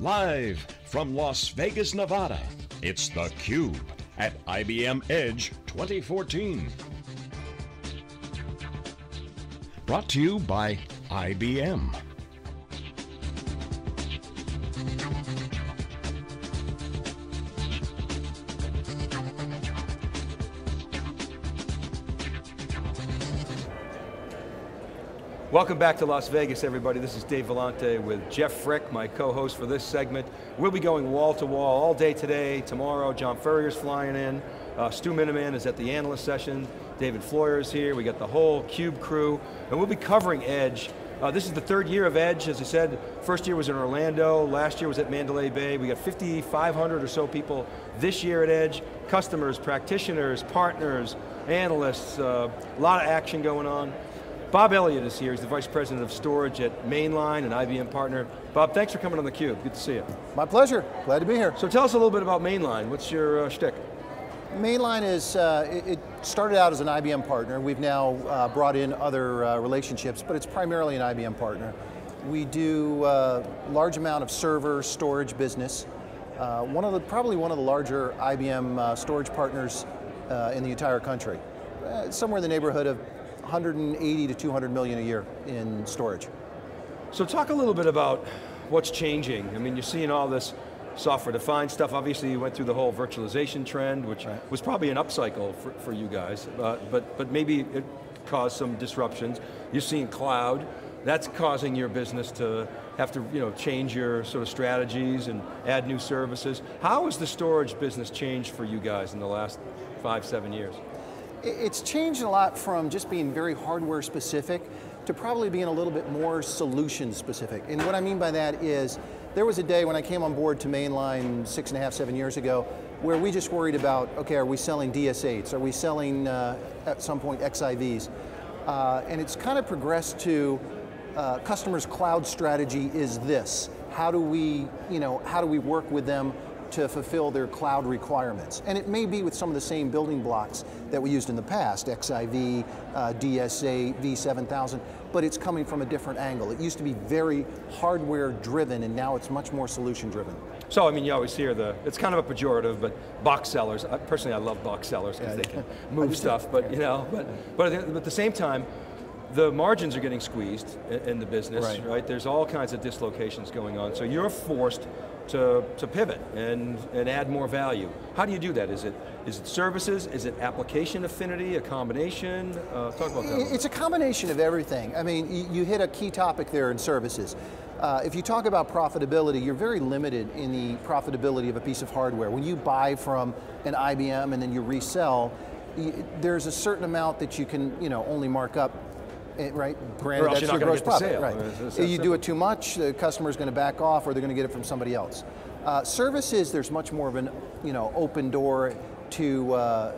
Live from Las Vegas, Nevada, it's theCUBE at IBM Edge 2014. Brought to you by IBM. Welcome back to Las Vegas, everybody. This is Dave Vellante with Jeff Frick, my co-host for this segment. We'll be going wall to wall all day today, tomorrow. John Furrier's flying in. Stu Miniman is at the analyst session. David Floyer is here. We got the whole CUBE crew. And we'll be covering Edge. This is the third year of Edge, as I said. First year was in Orlando, last year was at Mandalay Bay. We got 5,500 or so people this year at Edge. Customers, practitioners, partners, analysts, a lot of action going on. Bob Elliott is here. He's the Vice President of Storage at Mainline, an IBM partner. Bob, thanks for coming on theCUBE. Good to see you. My pleasure, glad to be here. So tell us a little bit about Mainline. What's your shtick? Mainline is, it started out as an IBM partner. We've now brought in other relationships, but it's primarily an IBM partner. We do a large amount of server storage business. Probably one of the larger IBM storage partners in the entire country. Somewhere in the neighborhood of 180 to 200 million a year in storage. So talk a little bit about what's changing. I mean, you're seeing all this software-defined stuff. Obviously, you went through the whole virtualization trend, which was probably an upcycle for you guys, but maybe it caused some disruptions. You're seeing cloud. That's causing your business to have to change your sort of strategies and add new services. How has the storage business changed for you guys in the last 5-7 years? It's changed a lot from just being very hardware specific to probably being a little bit more solution specific. And what I mean by that is, there was a day when I came on board to Mainline 6.5-7 years ago where we just worried about, okay, are we selling DS8s? Are we selling, at some point, XIVs? And it's kind of progressed to customers' cloud strategy is this. How do we, how do we work with them to fulfill their cloud requirements? And it may be with some of the same building blocks that we used in the past, XIV, DSA, V7000, but it's coming from a different angle. It used to be very hardware driven and now it's much more solution driven. So I mean, you always hear it's kind of a pejorative, but box sellers, personally I love box sellers because they can move stuff, but but at the same time, the margins are getting squeezed in the business, right? There's all kinds of dislocations going on, so you're forced to pivot and add more value. How do you do that? Is it services? Is it application affinity? A combination? Talk about that. It's a combination of everything. I mean, you hit a key topic there in services. If you talk about profitability, you're very limited in the profitability of a piece of hardware. When you buy from an IBM and then you resell, there's a certain amount that you can only mark up, right? Granted, that's your gross profit, right? You do it too much, the customer's going to back off, or they're going to get it from somebody else. Services, there's much more of an open door to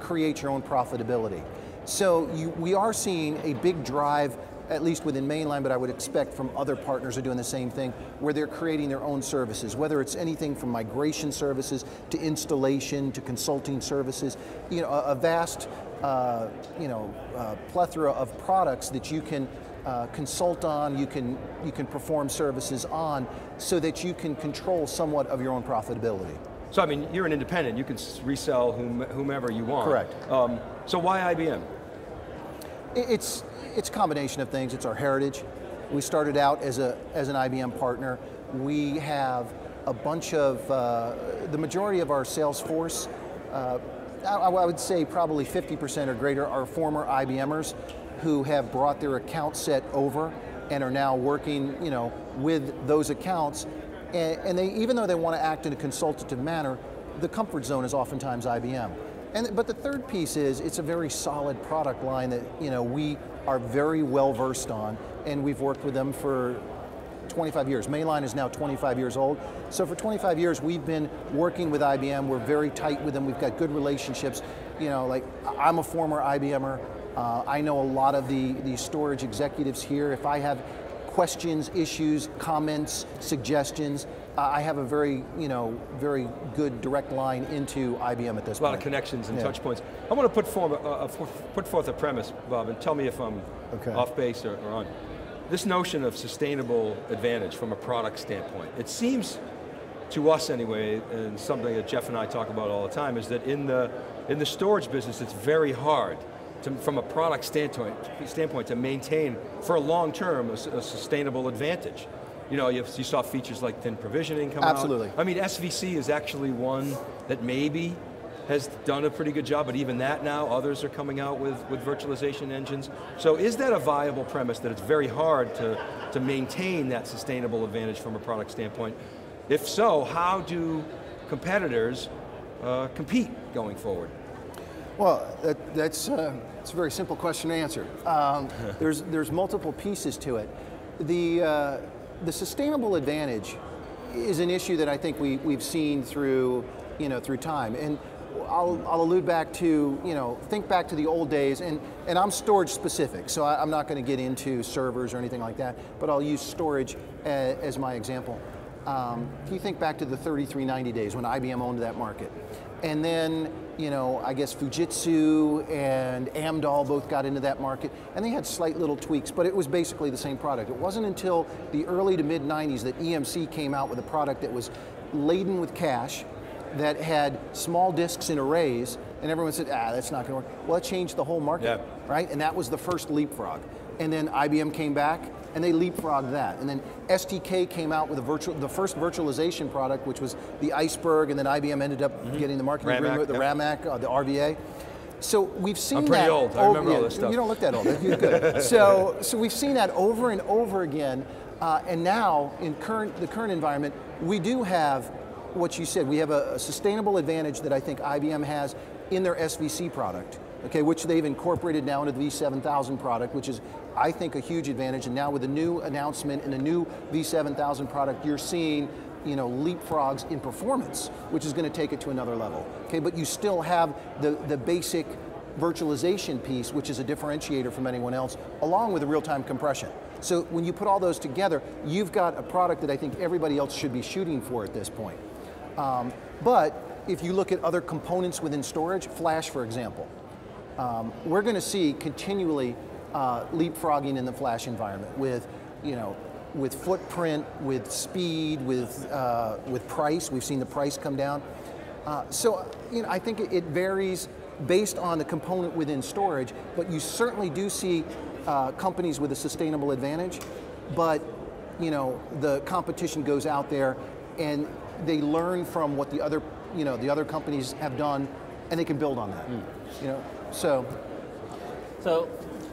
create your own profitability. So we are seeing a big drive, at least within Mainline, but I would expect from other partners are doing the same thing, where they're creating their own services, whether it's anything from migration services to installation to consulting services, a vast plethora of products that you can consult on, you can perform services on, so that you can control somewhat of your own profitability. So I mean, you're an independent, you can resell whomever you want. Correct. So why IBM? It's a combination of things, it's our heritage. We started out as an IBM partner. We have a bunch of, the majority of our sales force, I would say probably 50% or greater are former IBMers who have brought their account set over and are now working with those accounts. And they, even though they want to act in a consultative manner, the comfort zone is oftentimes IBM. But the third piece is, it's a very solid product line that we are very well versed on, and we've worked with them for 25 years. Mainline is now 25 years old. So for 25 years, we've been working with IBM. We're very tight with them. We've got good relationships. Like, I'm a former IBMer. I know a lot of the storage executives here. If I have questions, issues, comments, suggestions, I have a very, very good direct line into IBM at this point. A lot of connections and touch points. I want to put forth a premise, Bob, and tell me if I'm off base or on. this notion of sustainable advantage from a product standpoint, it seems to us anyway, and something that Jeff and I talk about all the time, is that in the storage business, it's very hard to, from a product standpoint, to maintain for a long term a sustainable advantage. You know, you saw features like thin provisioning come Absolutely. Out. I mean, SVC is actually one that maybe has done a pretty good job, but even that now, others are coming out with virtualization engines. So is that a viable premise that it's very hard to maintain that sustainable advantage from a product standpoint? If so, how do competitors compete going forward? Well, that's a very simple question to answer. There's multiple pieces to it. The sustainable advantage is an issue that I think we've seen through time. And I'll allude back to, think back to the old days, and I'm storage specific, so I'm not going to get into servers or anything like that, but I'll use storage as my example. If you think back to the 3390 days when IBM owned that market, and then, I guess Fujitsu and Amdahl both got into that market, and they had slight little tweaks, but it was basically the same product. It wasn't until the early to mid 90s that EMC came out with a product that was laden with cache, that had small disks in arrays, and everyone said, that's not going to work. Well, it changed the whole market, right? And that was the first leapfrog. And then IBM came back, and they leapfrogged that. And then STK came out with the first virtualization product, which was the Iceberg, and then IBM ended up getting the marketing agreement with the RAMAC, the RVA. So we've seen that. I'm pretty old, I remember all this stuff. You don't look that old, you're good. So we've seen that over and over again, and now, in the current environment, we do have what you said. We have a sustainable advantage that I think IBM has in their SVC product, which they've incorporated now into the V7000 product, which is, I think, a huge advantage. And now with a new announcement and a new V7000 product, you're seeing, leapfrogs in performance, which is going to take it to another level. But you still have the basic virtualization piece, which is a differentiator from anyone else, along with the real-time compression. So when you put all those together, you've got a product that I think everybody else should be shooting for at this point. But if you look at other components within storage, flash, for example, we're going to see continually leapfrogging in the flash environment with footprint, with speed, with price. We've seen the price come down. So I think it varies based on the component within storage, but you certainly do see companies with a sustainable advantage, but the competition goes out there and they learn from what the other companies have done, and they can build on that. So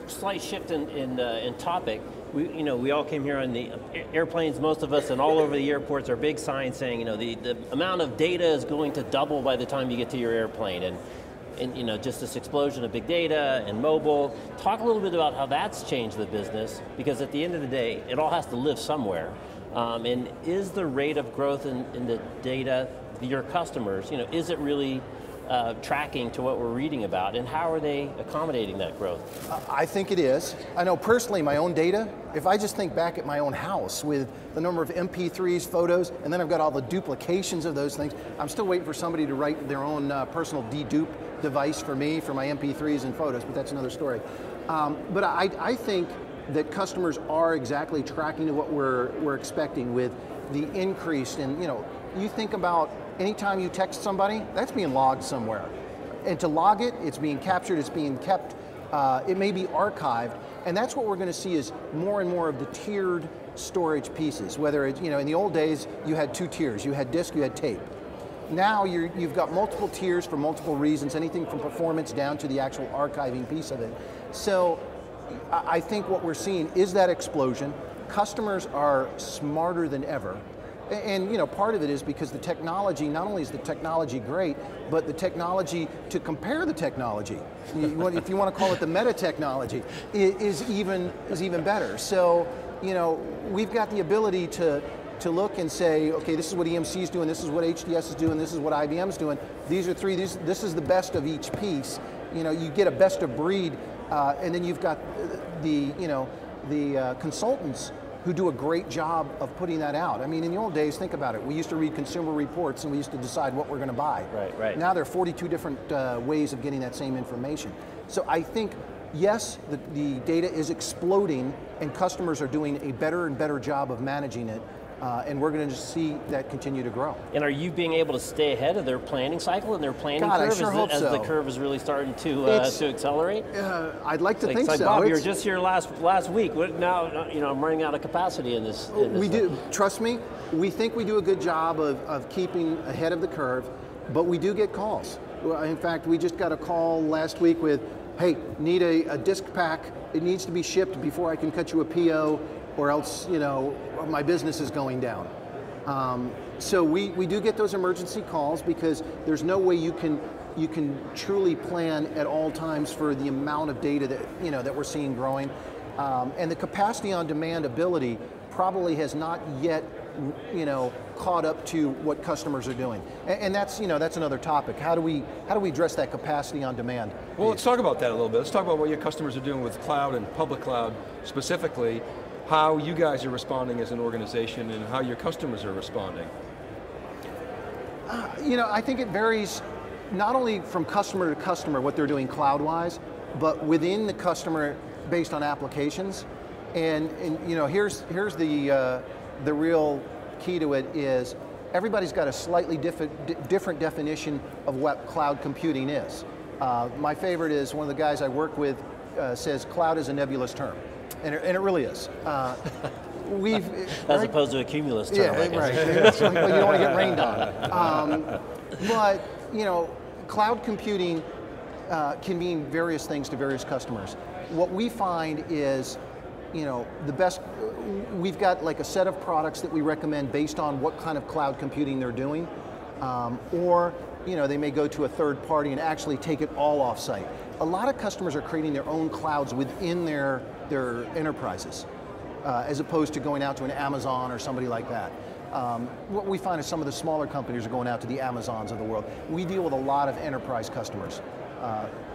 slight shift in topic. We all came here on the airplanes, most of us, and all over the airports are big signs saying, the amount of data is going to double by the time you get to your airplane, and just this explosion of big data and mobile. Talk a little bit about how that's changed the business, because at the end of the day, it all has to live somewhere. And is the rate of growth in the data, your customers, is it really tracking to what we're reading about, and how are they accommodating that growth? I think it is. I know personally my own data, if I just think back at my own house with the number of MP3s, photos, and then I've got all the duplications of those things, I'm still waiting for somebody to write their own personal dedupe device for me for my MP3s and photos, but that's another story. But I think that customers are exactly tracking to what we're expecting with the increase in, you think about anytime you text somebody, that's being logged somewhere. And to log it, it's being captured, it's being kept, it may be archived, and that's what we're going to see is more and more of the tiered storage pieces, whether it's, in the old days, you had two tiers, you had disk, you had tape. Now you've got multiple tiers for multiple reasons, anything from performance down to the actual archiving piece of it. So I think what we're seeing is that explosion. Customers are smarter than ever. And part of it is because the technology, not only is the technology great, but the technology to compare the technology, if you want to call it the meta technology, is even better. So, we've got the ability to look and say, okay, this is what EMC is doing, this is what HDS is doing, this is what IBM is doing. These are three, this is the best of each piece. You get a best of breed, and then you've got the consultants who do a great job of putting that out. I mean, in the old days, think about it. We used to read Consumer Reports and we used to decide what we're going to buy. Right. Now there are 42 different ways of getting that same information. So I think yes, the data is exploding and customers are doing a better and better job of managing it, and we're going to just see that continue to grow. And are you being able to stay ahead of their planning cycle and their planning curve as the curve is really starting to accelerate? I'd like to think so. Like Bob, you were just here last week. Now, you know, I'm running out of capacity in this. We do, trust me, we think we do a good job of keeping ahead of the curve, but we do get calls. In fact, we just got a call last week with, hey, need a disk pack, it needs to be shipped before I can cut you a PO, or else, you know, my business is going down. So we do get those emergency calls because there's no way you can truly plan at all times for the amount of data that, you know, that we're seeing growing. And the capacity on demand ability probably has not yet, you know, caught up to what customers are doing, and that's, you know, that's another topic. How do we address that capacity on demand? Well, let's talk about that a little bit. Let's talk about what your customers are doing with cloud and public cloud specifically. How you guys are responding as an organization, and how your customers are responding. You know, I think it varies not only from customer to customer what they're doing cloud-wise, but within the customer based on applications. And you know, here's the real key to it is everybody's got a slightly different definition of what cloud computing is. My favorite is one of the guys I work with says cloud is a nebulous term, and it really is. As opposed to a cumulus term. Yeah, right. It's like, well, you don't want to get rained on. But you know, cloud computing can mean various things to various customers. What we find is, you know, the best, we've got like a set of products that we recommend based on what kind of cloud computing they're doing, or, you know, they may go to a third party and actually take it all offsite. A lot of customers are creating their own clouds within their enterprises, as opposed to going out to an Amazon or somebody like that. What we find is some of the smaller companies are going out to the Amazons of the world. We deal with a lot of enterprise customers.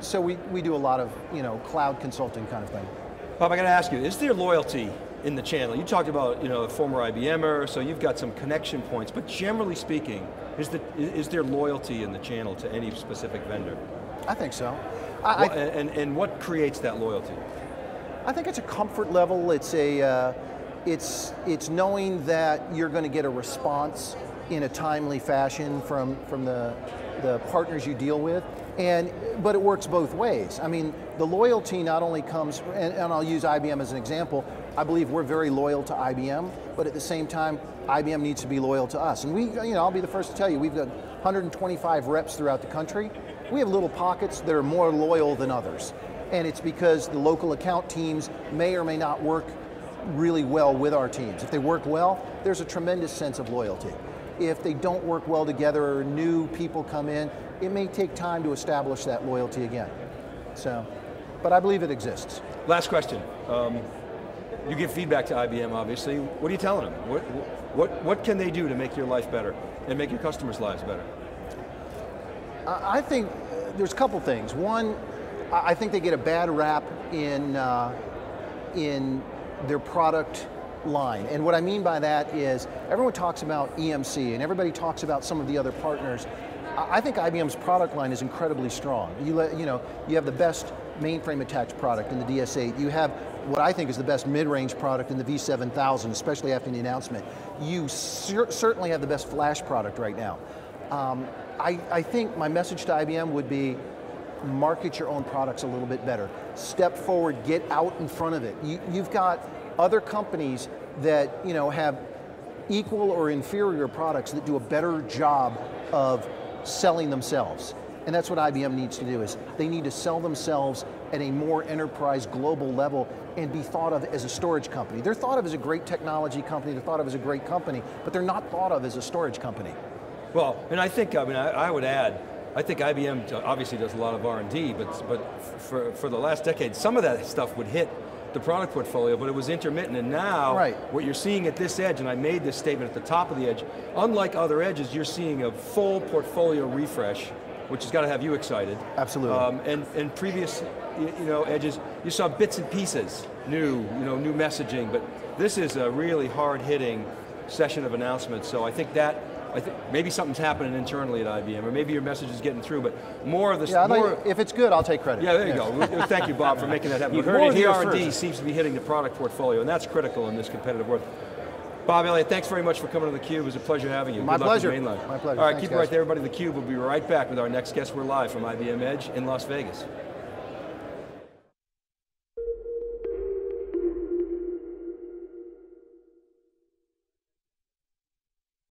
So we do a lot of, you know, cloud consulting kind of thing. Bob, I got to ask you, is there loyalty in the channel? You talked about, you know, a former IBMer, so you've got some connection points, but generally speaking, is there loyalty in the channel to any specific vendor? I think so. And what creates that loyalty? I think it's a comfort level, it's knowing that you're going to get a response in a timely fashion from the partners you deal with. But it works both ways. I mean, the loyalty not only comes, and I'll use IBM as an example, I believe we're very loyal to IBM, but at the same time, IBM needs to be loyal to us. And we, you know, I'll be the first to tell you, we've got 125 reps throughout the country. We have little pockets that are more loyal than others. And it's because the local account teams may or may not work really well with our teams. If they work well, there's a tremendous sense of loyalty. If they don't work well together or new people come in, it may take time to establish that loyalty again. So, but I believe it exists. Last question. You give feedback to IBM, obviously. What are you telling them? What can they do to make your life better and make your customers' lives better? I think there's a couple things. One, I think they get a bad rap in their product line. And what I mean by that is everyone talks about EMC and everybody talks about some of the other partners. I think IBM's product line is incredibly strong. You know, you have the best mainframe attached product in the DS8. You have what I think is the best mid-range product in the V7000, especially after the announcement. You certainly have the best flash product right now. I think my message to IBM would be market your own products a little bit better. Step forward, get out in front of it. You've got other companies that, you know, have equal or inferior products that do a better job of selling themselves. And that's what IBM needs to do, is they need to sell themselves at a more enterprise global level and be thought of as a storage company. They're thought of as a great technology company, they're thought of as a great company, but they're not thought of as a storage company. Well, and I think, I mean, I would add, I think IBM obviously does a lot of R&D, but for the last decade, some of that stuff would hit the product portfolio, but it was intermittent, and now, what you're seeing at this edge, and I made this statement at the top of the edge, unlike other edges, you're seeing a full portfolio refresh, which has got to have you excited. Absolutely. And previous, you know, edges, you saw bits and pieces, new messaging, but this is a really hard-hitting session of announcements, so I think that I think maybe something's happening internally at IBM, or maybe your message is getting through, but more of this. Yeah, like, if it's good, I'll take credit. Yeah, there you go. Thank you, Bob, for making that happen. You heard more it here of the R&D seems to be hitting the product portfolio, and that's critical in this competitive world. Bob Elliott, thanks very much for coming to theCUBE. It was a pleasure having you. My pleasure. All right, thanks, keep it right there, everybody. theCUBE will be right back with our next guest. We're live from IBM Edge in Las Vegas.